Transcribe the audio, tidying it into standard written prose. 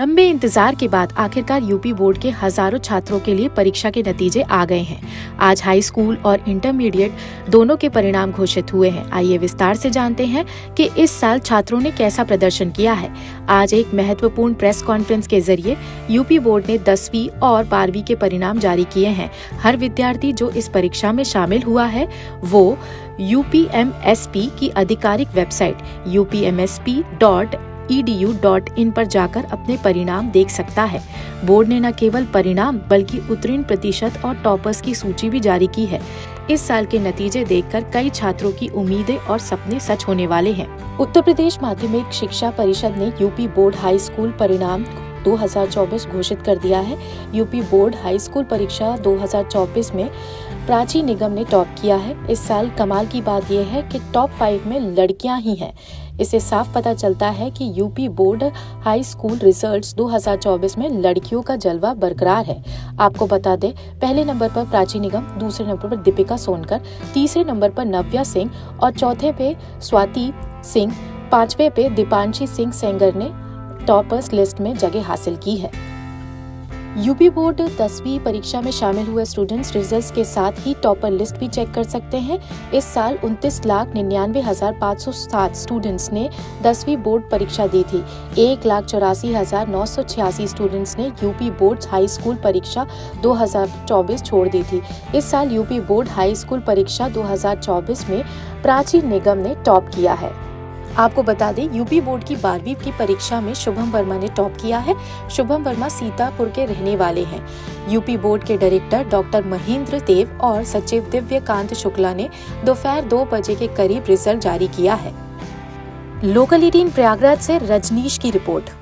लंबे इंतजार के बाद आखिरकार यूपी बोर्ड के हजारों छात्रों के लिए परीक्षा के नतीजे आ गए हैं। आज हाई स्कूल और इंटरमीडिएट दोनों के परिणाम घोषित हुए हैं। आइए विस्तार से जानते हैं कि इस साल छात्रों ने कैसा प्रदर्शन किया है। आज एक महत्वपूर्ण प्रेस कॉन्फ्रेंस के जरिए यूपी बोर्ड ने 10वीं और 12वीं के परिणाम जारी किए हैं। हर विद्यार्थी जो इस परीक्षा में शामिल हुआ है वो UPMSP की आधिकारिक वेबसाइट upmsp.edu.in पर जाकर अपने परिणाम देख सकता है। बोर्ड ने न केवल परिणाम बल्कि उत्तीर्ण प्रतिशत और टॉपर्स की सूची भी जारी की है। इस साल के नतीजे देखकर कई छात्रों की उम्मीदें और सपने सच होने वाले हैं। उत्तर प्रदेश माध्यमिक शिक्षा परिषद ने यूपी बोर्ड हाई स्कूल परिणाम 2024 घोषित कर दिया है। यूपी बोर्ड हाई स्कूल परीक्षा 2024 में प्राची निगम ने टॉप किया है। इस साल कमाल की बात यह है कि टॉप 5 में लड़कियां ही हैं। इससे साफ पता चलता है कि UP board high school results 2024 में लड़कियों का जलवा बरकरार है। आपको बता दें, पहले नंबर पर प्राची निगम, दूसरे नंबर पर दीपिका सोनकर, तीसरे नंबर पर नव्या सिंह और चौथे पे स्वाति सिंह, पांचवे पे दीपांशी सिंह सेंगर ने टॉपर्स लिस्ट में जगह हासिल की है। यूपी बोर्ड 10वीं परीक्षा में शामिल हुए स्टूडेंट्स रिजल्ट्स के साथ ही टॉपर लिस्ट भी चेक कर सकते हैं। इस साल 29,99,507 स्टूडेंट्स ने 10वीं बोर्ड परीक्षा दी थी। 1,84,986 स्टूडेंट्स ने यूपी बोर्ड हाई स्कूल परीक्षा 2024 छोड़ दी थी। इस साल यूपी बोर्ड हाई स्कूल परीक्षा 2024 में प्राची निगम ने टॉप किया है। आपको बता दें, यूपी बोर्ड की 12वीं की परीक्षा में शुभम वर्मा ने टॉप किया है। शुभम वर्मा सीतापुर के रहने वाले हैं। यूपी बोर्ड के डायरेक्टर डॉक्टर महेंद्र देव और सचिव दिव्य कांत शुक्ला ने दोपहर 2 बजे के करीब रिजल्ट जारी किया है। लोकल 18 प्रयागराज से रजनीश की रिपोर्ट।